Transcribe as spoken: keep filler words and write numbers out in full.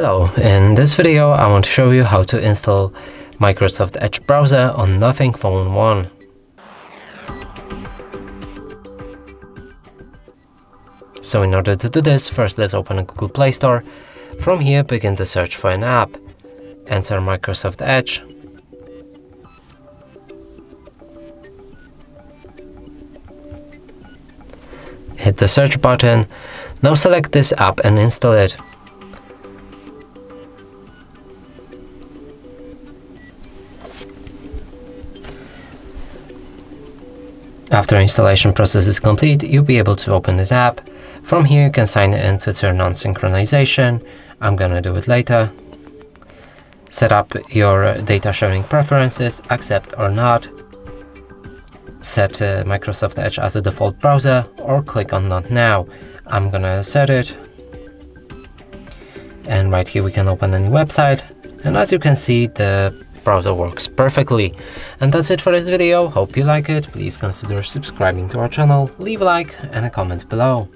Hello, in this video I want to show you how to install Microsoft Edge browser on Nothing Phone one. So in order to do this, first let's open a Google Play Store. From here begin the search for an app. Enter Microsoft Edge. Hit the search button. Now select this app and install it. After installation process is complete, you'll be able to open this app. From here you can sign in to turn on synchronization. I'm gonna do it later. Set up your data sharing preferences, accept or not. Set uh, Microsoft Edge as a default browser or click on Not Now. I'm gonna set it. And right here we can open any website. And as you can see, the browser works perfectly. And that's it for this video. Hope you like it. Please consider subscribing to our channel, leave a like and a comment below.